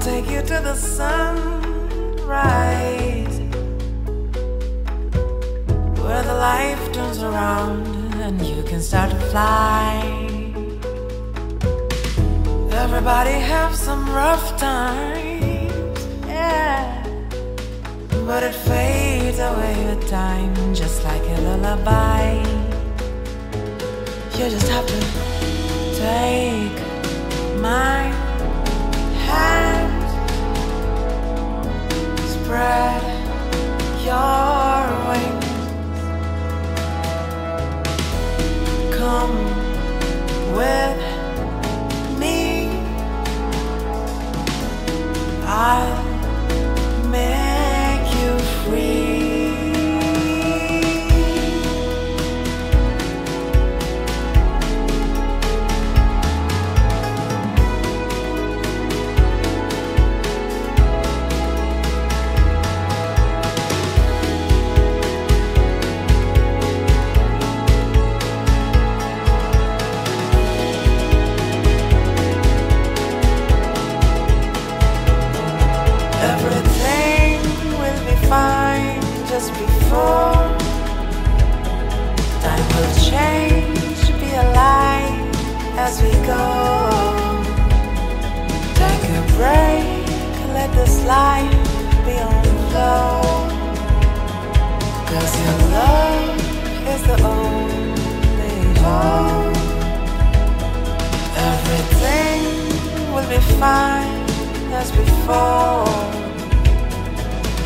Take you to the sunrise, where the life turns around and you can start to fly. Everybody have some rough times, yeah, but it fades away with time, just like a lullaby. You just have to take my hand, spread your wings, come with me, I'll make you free. Fine as before.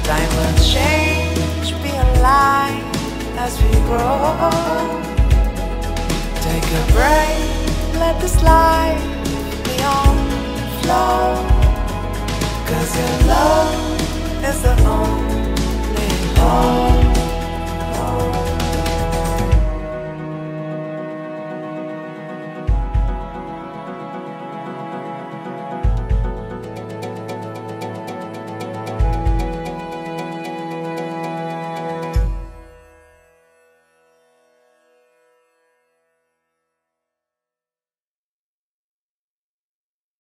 Time will change, be alive as we grow. Take a break, let this life be on the flow. 'Cause your love is the only hope.